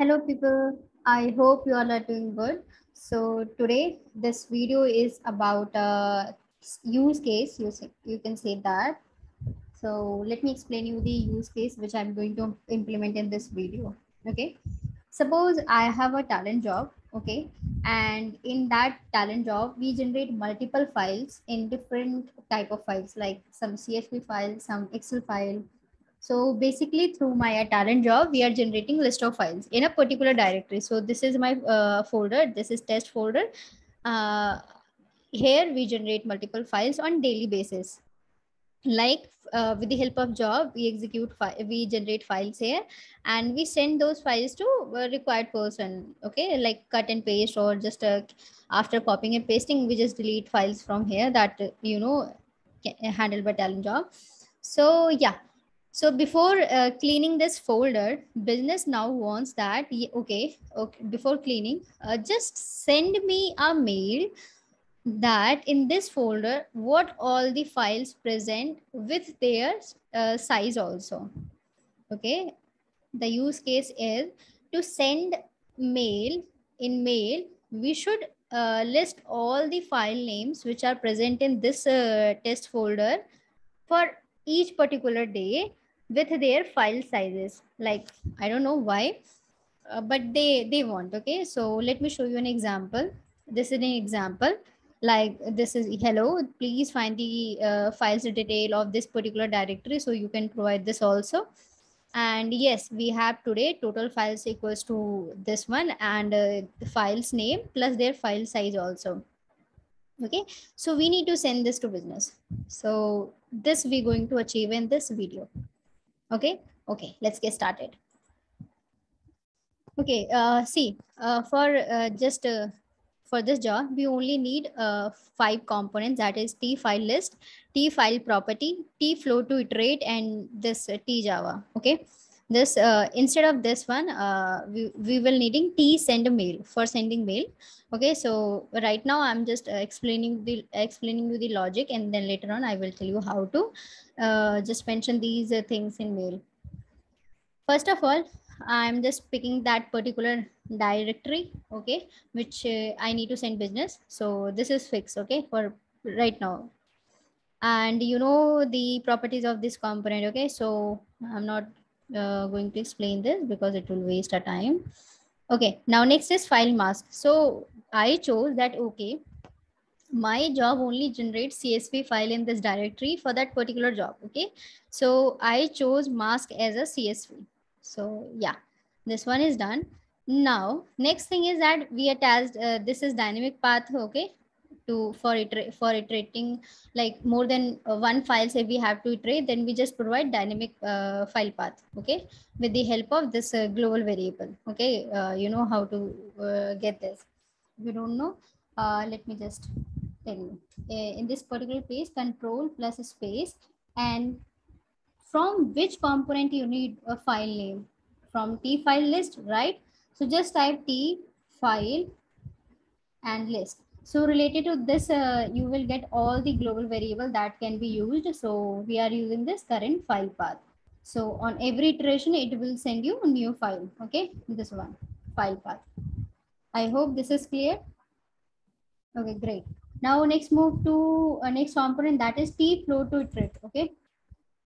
Hello people, I hope you all are doing good. So today this video is about a use case, you can say that. So let me explain you the use case which I'm going to implement in this video. Okay, suppose I have a talent job, okay, and in that talent job we generate multiple files in different type of files, like some CSV file, some Excel file. So basically through my talent job, we are generating list of files in a particular directory. So this is my folder, this is test folder. Here we generate multiple files on daily basis. Like with the help of job, we generate files here and we send those files to a required person. Okay, like cut and paste, or just after copying and pasting, we just delete files from here that, you know, handled by talent job. So yeah. So before cleaning this folder, business now wants that, okay, before cleaning, just send me a mail that in this folder, what all the files present with their size also. Okay, the use case is to send mail. In mail, we should list all the file names which are present in this test folder for each particular day, with their file sizes. Like, I don't know why, but they want. Okay, so let me show you an example. This is an example, like this is hello, please find the files detail of this particular directory, so you can provide this also. And yes, we have today total files equals to this one, and the files name plus their file size also. Okay, so we need to send this to business. So this we're going to achieve in this video. Okay, let's get started. Okay, for this job, we only need 5 components, that is tFileList, tFileProperty, tFlowToIterate, and this tJava. Okay, this instead of this one, we will needing tSendMail for sending mail. Okay, so right now I'm just explaining you the logic, and then later on I will tell you how to just mention these things in mail. First of all, I'm just picking that particular directory, okay, which I need to send business. So this is fixed, okay, for right now. And you know the properties of this component, okay, so I'm not going to explain this because it will waste our time. Okay, now next is file mask. So I chose that, okay, my job only generates CSV file in this directory for that particular job. Okay, so I chose mask as a CSV. So yeah, this one is done. Now next thing is that we attached this is dynamic path, okay, for iterating like more than one file. Say we have to iterate, then we just provide dynamic file path, okay, with the help of this global variable. Okay, you know how to get this. If you don't know, let me just tell you. In this particular page, control plus space, and from which component you need a file name? From tFileList, right? So just type tFile and list. So related to this, you will get all the global variable that can be used. So we are using this current file path. So on every iteration, it will send you a new file. Okay, this one, file path. I hope this is clear. Okay, great. Now next move to next component, that is tFlowToIterate. Okay.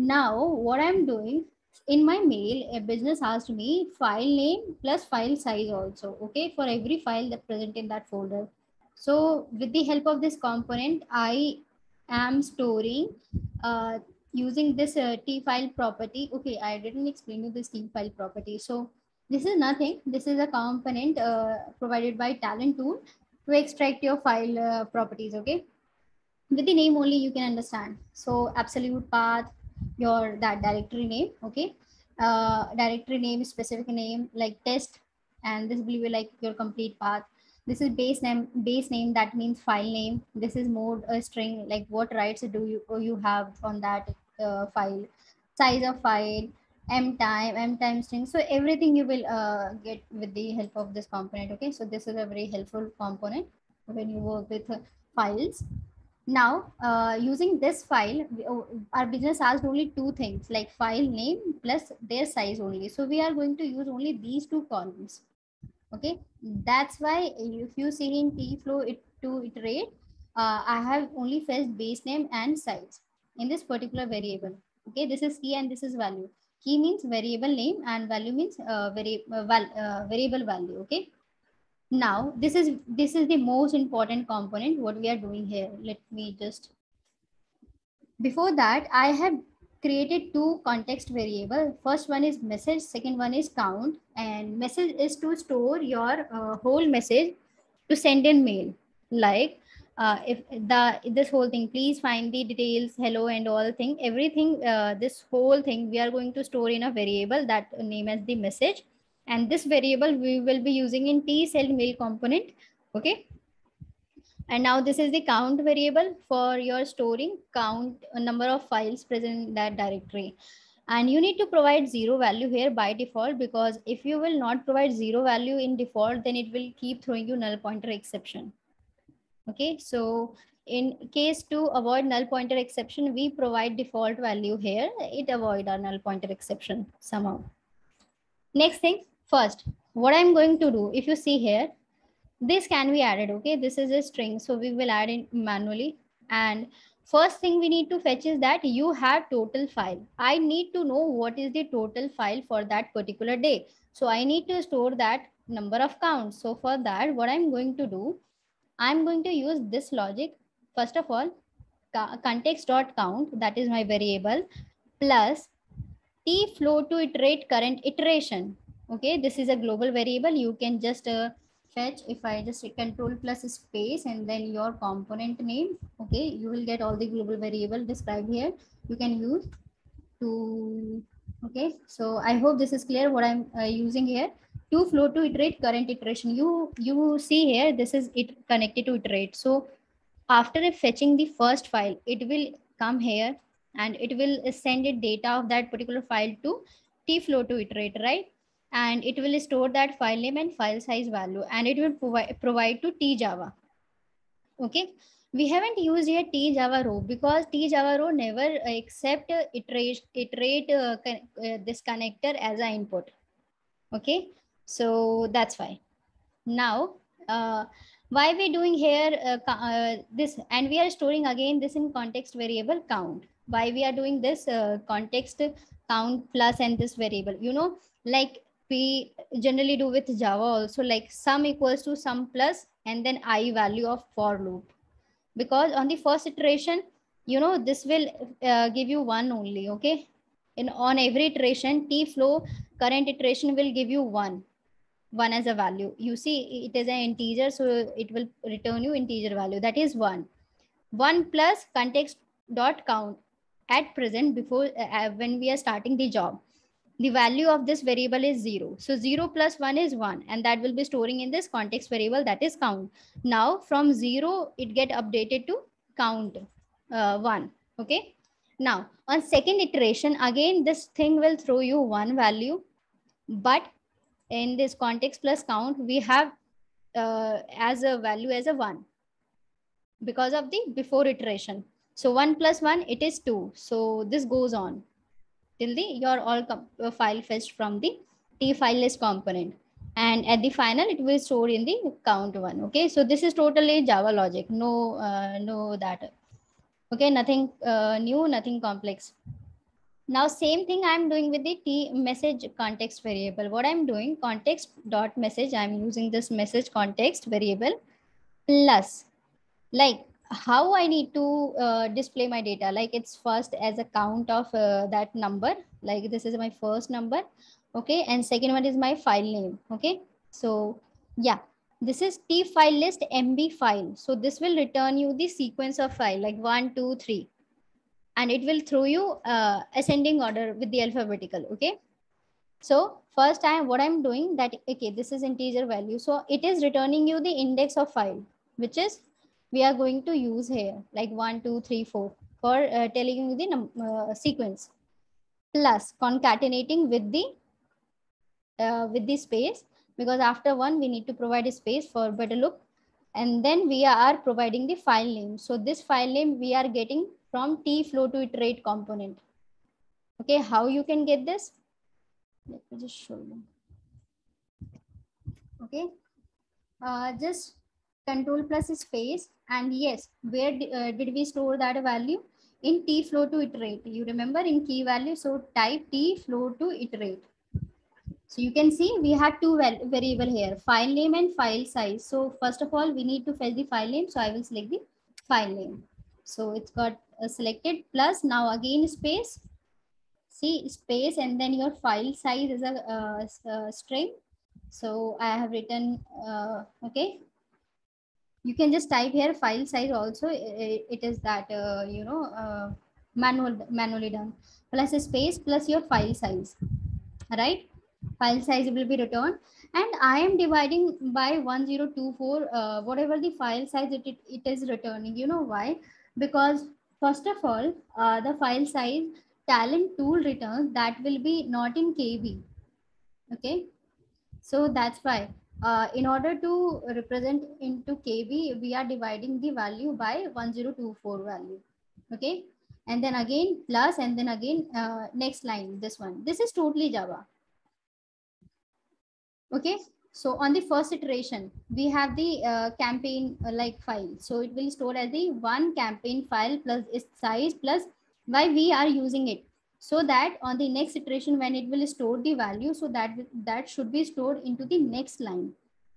Now what I'm doing in my mail, a business asked me file name plus file size also. Okay, for every file that present in that folder. So with the help of this component, I am storing using this tFile property. Okay, I didn't explain you this tFile property. So this is nothing. This is a component provided by Talend tool to extract your file properties. Okay, with the name only you can understand. So absolute path, your that directory name. Okay, directory name, specific name like test, and this will be like your complete path. This is base name. Base name, that means file name. This is mode, a string, like what rights do you have on that file, size of file, m time string. So everything you will get with the help of this component. Okay, so this is a very helpful component when you work with files. Now, using this file, our business asked only two things, like file name plus their size only. So we are going to use only these two columns. Okay, that's why if you see in tFlowToIterate, I have only fetched base name and size in this particular variable. Okay, this is key and this is value. Key means variable name and value means variable value. Okay. Now this is the most important component what we are doing here. Let me just, before that I have created two context variables. First one is message, second one is count. And message is to store your whole message to send in mail, like if this whole thing, please find the details, hello and all thing, everything, this whole thing we are going to store in a variable that name as the message. And this variable we will be using in tSendMail component. Okay. And now this is the count variable for your storing count number of files present in that directory. And you need to provide zero value here by default, because if you will not provide zero value in default, then it will keep throwing you null pointer exception. Okay. So in case to avoid null pointer exception, we provide default value here. It avoid our null pointer exception somehow. Next thing first, what I'm going to do, if you see here, this can be added. Okay, this is a string, so we will add it manually. And first thing we need to fetch is that you have total file. I need to know what is the total file for that particular day. So I need to store that number of counts. So for that, what I'm going to do, I'm going to use this logic. First of all, context.count, that is my variable, plus tFlowToIterate current iteration. Okay, this is a global variable. You can just fetch, if I just control plus space and then your component name. Okay, you will get all the global variable described here. You can use to, okay, so I hope this is clear what I'm using here. tFlowToIterate current iteration. You see here, this is it connected to iterate. So after fetching the first file, it will come here and it will send the data of that particular file to tFlowToIterate, right? And it will store that file name and file size value, and it will provide to tJava. Okay, we haven't used here tJavaRow, because tJavaRow never accept this connector as an input. Okay, so that's why. Now, why we doing here this, and we are storing again this in context variable count. Why we are doing this context count plus and this variable, you know, like we generally do with Java also, like sum equals to sum plus and then I value of for loop, because on the first iteration, you know, this will give you one only. Okay, and on every iteration, tFlow current iteration will give you one as a value. You see, it is an integer, so it will return you integer value, that is one plus context.count at present, before when we are starting the job, the value of this variable is 0. So 0 plus 1 is 1, and that will be storing in this context variable, that is count. Now from 0, it get updated to count 1. Okay. Now on second iteration, again, this thing will throw you one value, but in this context plus count, we have as a value as a 1 because of the before iteration. So 1 plus 1, it is 2. So this goes on till the your all file fetched from the tFileList component. And at the final, it will store in the count 1. Okay, so this is totally Java logic. No, no that. Okay, nothing new, nothing complex. Now, same thing I'm doing with the message context variable. What I'm doing, context.message, I'm using this message context variable plus, like, how I need to display my data, like it's first as a count of that number, like this is my first number. Okay, and second one is my file name. Okay, so yeah, this is tFileList MB file. So this will return you the sequence of file, like 1, 2, 3, and it will throw you ascending order with the alphabetical. Okay, so first time what I'm doing that, okay, this is integer value, so it is returning you the index of file, which is we are going to use here, like 1, 2, 3, 4 for telling you the sequence, plus concatenating with the space, because after 1 we need to provide a space for better look, and then we are providing the file name. So this file name we are getting from tFlowToIterate component. Okay, how you can get this? Let me just show you. Okay, just control plus space, and yes, where did we store that value? In tFlowToIterate. You remember in key value, so type tFlowToIterate. So you can see we had two variable here, file name and file size. So first of all, we need to fetch the file name. So I will select the file name. So it's got selected plus, now again space, see space, and then your file size is a string. So I have written, okay. You can just type here file size also. It is that, you know, manually done, plus a space, plus your file size, right? File size will be returned, and I am dividing by 1024, whatever the file size it is returning. You know why? Because first of all, the file size Talend tool returns, that will be not in KB. Okay, so that's why in order to represent into KB, we are dividing the value by 1024 value. Okay, and then again plus, and then again next line, this one. This is totally Java. Okay, so on the first iteration, we have the campaign like file. So it will store as the one campaign file plus its size plus why we are using it. So that on the next iteration, when it will store the value, so that should be stored into the next line.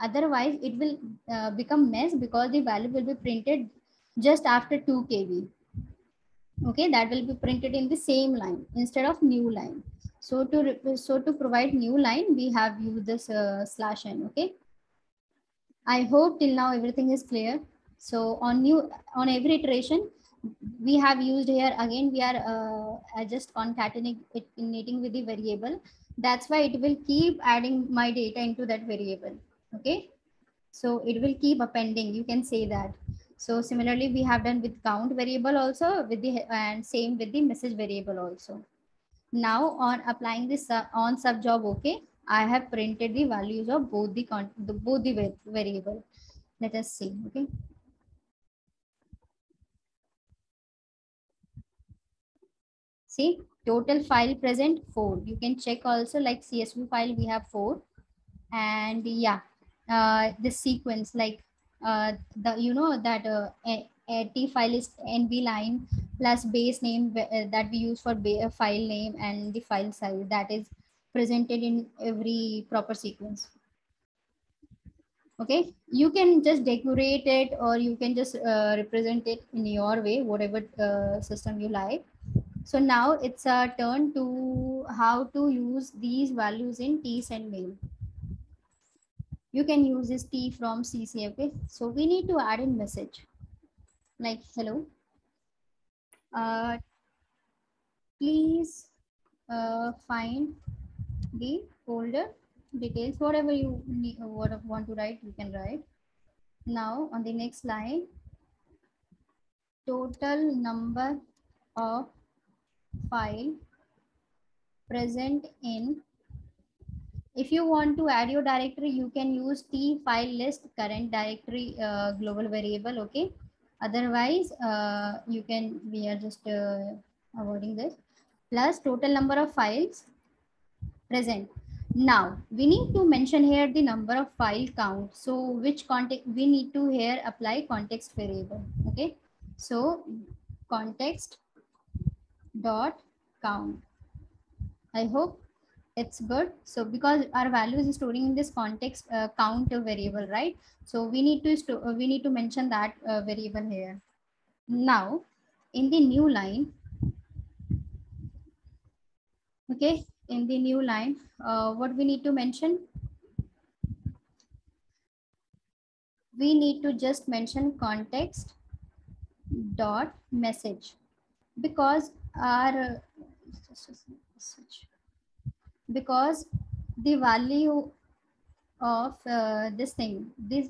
Otherwise, it will become mess because the value will be printed just after 2 KB. Okay, that will be printed in the same line instead of new line. So to provide new line, we have used this /n. Okay, I hope till now everything is clear. So on every iteration, we have used here again, we are just concatenating with the variable. That's why it will keep adding my data into that variable. Okay, so it will keep appending, you can say that. So similarly, we have done with count variable also, with the and same with the message variable also. Now on applying this on sub job, okay, I have printed the values of both the variable. Let us see. Okay. See, total file present 4. You can check also, like CSV file, we have 4. And yeah, the sequence, like the, you know, that tFileList NB line plus base name that we use for file name and the file size, that is presented in every proper sequence. Okay, you can just decorate it, or you can just represent it in your way, whatever system you like. So now it's a turn to how to use these values in tSendMail. You can use this T from CC. Okay, so we need to add in message like hello. Please find the folder details. Whatever you need, want to write, you can write. Now on the next line, total number of file present in, if you want to add your directory, you can use tFileList current directory global variable. Okay, otherwise you can, we are just avoiding this, plus total number of files present. Now we need to mention here the number of file count, so which context we need to here apply context variable. Okay, so context dot count. I hope it's good. So because our value is storing in this context count variable, right? So we need to mention that variable here. Now in the new line, okay, in the new line, what we need to mention, we need to just mention context dot message, because our because the value of this thing, these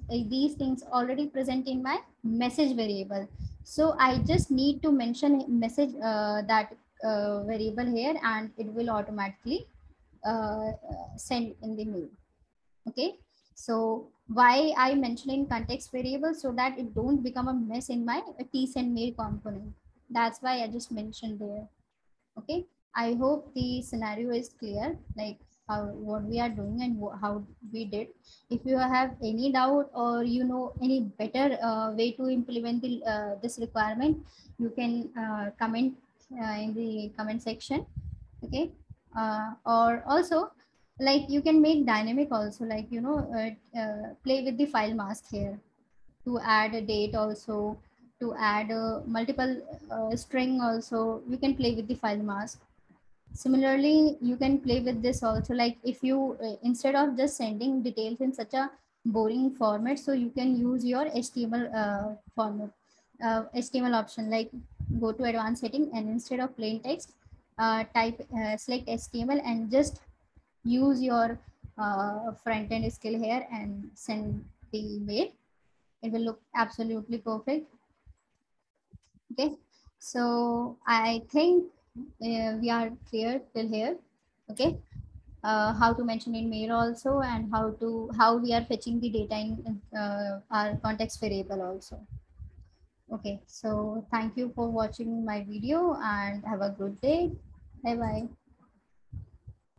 things already present in my message variable, so I just need to mention message that variable here, and it will automatically send in the mail. Okay, So why I mention in context variable, so that it don't become a mess in my tSendMail component. That's why I just mentioned there. Okay, I hope the scenario is clear, like how what we are doing and how we did. If you have any doubt or you know any better way to implement the, this requirement, you can comment in the comment section. Okay, or also like you can make dynamic also, like you know play with the file mask here to add a date, also to add multiple string, also you can play with the file mask. Similarly, you can play with this also, like if you instead of just sending details in such a boring format, so you can use your HTML format, HTML option, like go to advanced setting and instead of plain text select HTML and just use your front end skill here and send the mail. It will look absolutely perfect. Okay, so I think we are clear till here. Okay, how to mention in mail also, and how we are fetching the data in our context variable also. Okay, so thank you for watching my video and have a good day. Bye bye.